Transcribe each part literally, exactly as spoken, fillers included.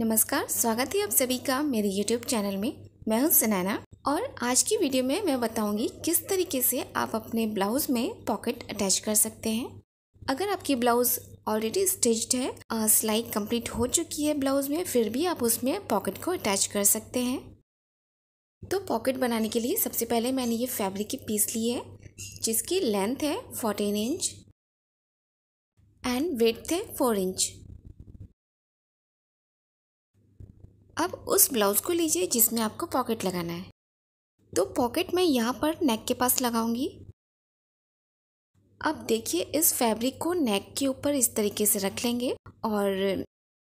नमस्कार, स्वागत है आप सभी का मेरे YouTube चैनल में। मैं हूं स्नैना और आज की वीडियो में मैं बताऊंगी किस तरीके से आप अपने ब्लाउज़ में पॉकेट अटैच कर सकते हैं। अगर आपकी ब्लाउज़ ऑलरेडी स्टिच्ड है, सिलाई कंप्लीट हो चुकी है ब्लाउज़ में, फिर भी आप उसमें पॉकेट को अटैच कर सकते हैं। तो पॉकेट बनाने के लिए सबसे पहले मैंने ये फैब्रिक की पीस ली है जिसकी लेंथ है फोर्टीन इंच एंड विड्थ है फोर इंच। अब उस ब्लाउज़ को लीजिए जिसमें आपको पॉकेट लगाना है। तो पॉकेट मैं यहाँ पर नेक के पास लगाऊंगी। अब देखिए, इस फैब्रिक को नेक के ऊपर इस तरीके से रख लेंगे और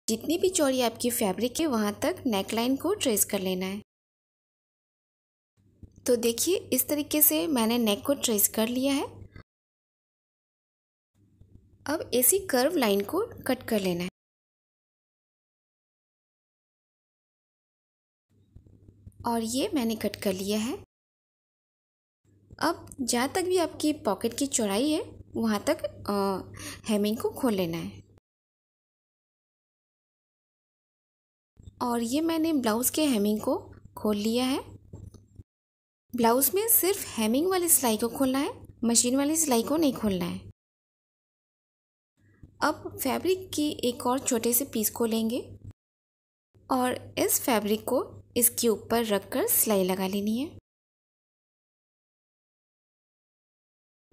जितनी भी चौड़ी आपकी फैब्रिक है वहाँ तक नेक लाइन को ट्रेस कर लेना है। तो देखिए, इस तरीके से मैंने नेक को ट्रेस कर लिया है। अब ऐसी कर्व लाइन को कट कर लेना है और ये मैंने कट कर लिया है। अब जहाँ तक भी आपकी पॉकेट की चौड़ाई है वहाँ तक हेमिंग को खोल लेना है और ये मैंने ब्लाउज़ के हेमिंग को खोल लिया है। ब्लाउज़ में सिर्फ हेमिंग वाली सिलाई को खोलना है, मशीन वाली सिलाई को नहीं खोलना है। अब फैब्रिक की एक और छोटे से पीस को लेंगे और इस फैब्रिक को इसके ऊपर रखकर सिलाई लगा लेनी है।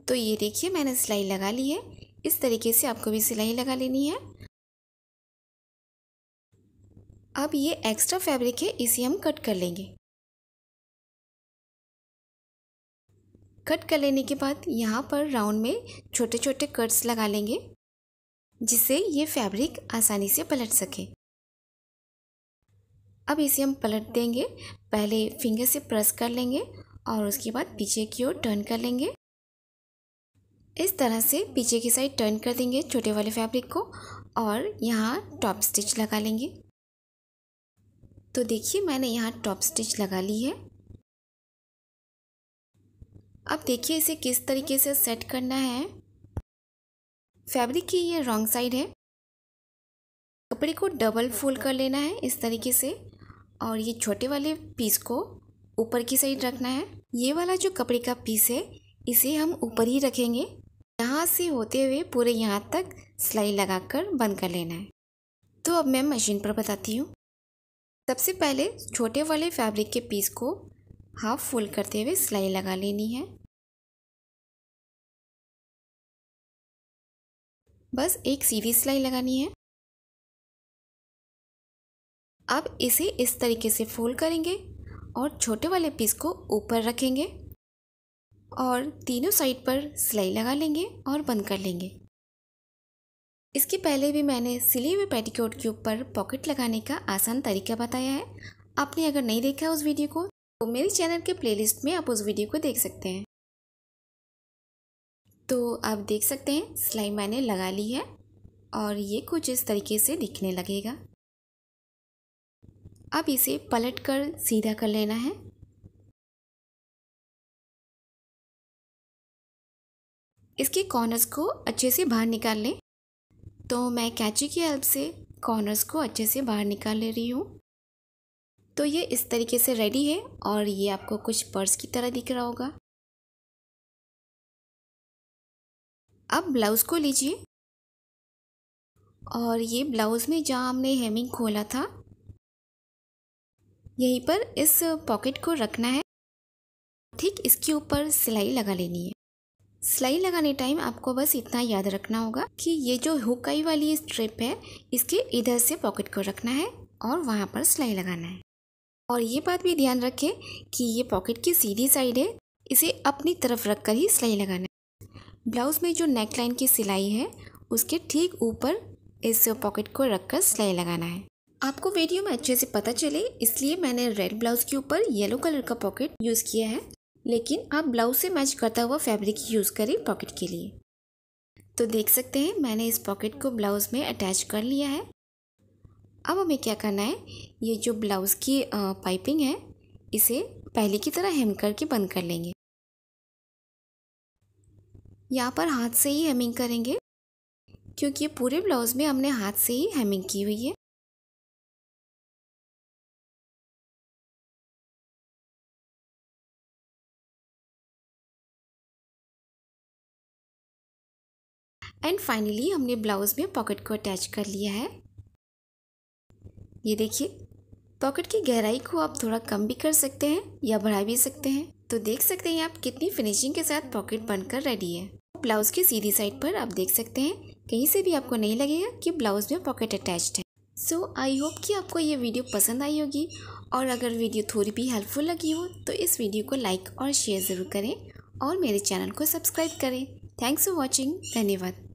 तो ये देखिए, मैंने सिलाई लगा ली है। इस तरीके से आपको भी सिलाई लगा लेनी है। अब ये एक्स्ट्रा फैब्रिक है, इसे हम कट कर लेंगे। कट कर लेने के बाद यहाँ पर राउंड में छोटे छोटे कट्स लगा लेंगे जिससे ये फैब्रिक आसानी से पलट सके। अब इसे हम पलट देंगे। पहले फिंगर से प्रेस कर लेंगे और उसके बाद पीछे की ओर टर्न कर लेंगे। इस तरह से पीछे की साइड टर्न कर देंगे छोटे वाले फैब्रिक को और यहाँ टॉप स्टिच लगा लेंगे। तो देखिए, मैंने यहाँ टॉप स्टिच लगा ली है। अब देखिए इसे किस तरीके से सेट करना है। फैब्रिक की ये रॉन्ग साइड है, कपड़े को डबल फोल्ड कर लेना है इस तरीके से और ये छोटे वाले पीस को ऊपर की साइड रखना है। ये वाला जो कपड़े का पीस है इसे हम ऊपर ही रखेंगे। यहाँ से होते हुए पूरे यहाँ तक सिलाई लगाकर बंद कर लेना है। तो अब मैं मशीन पर बताती हूँ। सबसे पहले छोटे वाले फैब्रिक के पीस को हाफ फोल्ड करते हुए सिलाई लगा लेनी है। बस एक सीधी सिलाई लगानी है। अब इसे इस तरीके से फोल्ड करेंगे और छोटे वाले पीस को ऊपर रखेंगे और तीनों साइड पर सिलाई लगा लेंगे और बंद कर लेंगे। इसके पहले भी मैंने सिले हुए पेटीकोट के ऊपर पॉकेट लगाने का आसान तरीका बताया है। आपने अगर नहीं देखा उस वीडियो को तो मेरे चैनल के प्लेलिस्ट में आप उस वीडियो को देख सकते हैं। तो आप देख सकते हैं सिलाई मैंने लगा ली है और ये कुछ इस तरीके से दिखने लगेगा। अब इसे पलट कर सीधा कर लेना है। इसके कॉर्नर्स को अच्छे से बाहर निकाल लें। तो मैं कैंची की हेल्प से कॉर्नर्स को अच्छे से बाहर निकाल ले रही हूँ। तो ये इस तरीके से रेडी है और ये आपको कुछ पर्स की तरह दिख रहा होगा। अब ब्लाउज़ को लीजिए और ये ब्लाउज़ में जहाँ हमने हेमिंग खोला था यहीं पर इस पॉकेट को रखना है। ठीक इसके ऊपर सिलाई लगा लेनी है। सिलाई लगाने टाइम आपको बस इतना याद रखना होगा कि ये जो हुकाई वाली स्ट्रिप है इसके इधर से पॉकेट को रखना है और वहाँ पर सिलाई लगाना है। और ये बात भी ध्यान रखें कि ये पॉकेट की सीधी साइड है, इसे अपनी तरफ रख कर ही सिलाई लगाना है। ब्लाउज़ में जो नेक लाइन की सिलाई है उसके ठीक ऊपर इस पॉकेट को रख कर सिलाई लगाना है। आपको वीडियो में अच्छे से पता चले इसलिए मैंने रेड ब्लाउज़ के ऊपर येलो कलर का पॉकेट यूज़ किया है, लेकिन आप ब्लाउज़ से मैच करता हुआ फैब्रिक यूज़ करें पॉकेट के लिए। तो देख सकते हैं मैंने इस पॉकेट को ब्लाउज़ में अटैच कर लिया है। अब हमें क्या करना है, ये जो ब्लाउज़ की पाइपिंग है इसे पहले की तरह हेम करके बंद कर लेंगे। यहाँ पर हाथ से ही हेमिंग करेंगे क्योंकि पूरे ब्लाउज़ में हमने हाथ से ही हेमिंग की हुई है। एंड फाइनली हमने ब्लाउज़ में पॉकेट को अटैच कर लिया है। ये देखिए, पॉकेट की गहराई को आप थोड़ा कम भी कर सकते हैं या बढ़ा भी सकते हैं। तो देख सकते हैं आप कितनी फिनिशिंग के साथ पॉकेट बनकर रेडी है। ब्लाउज़ की सीधी साइड पर आप देख सकते हैं, कहीं से भी आपको नहीं लगेगा कि ब्लाउज़ में पॉकेट अटैच्ड है। सो आई होप कि आपको ये वीडियो पसंद आई होगी, और अगर वीडियो थोड़ी भी हेल्पफुल लगी हो तो इस वीडियो को लाइक और शेयर ज़रूर करें और मेरे चैनल को सब्सक्राइब करें। Thanks for watching. धन्यवाद।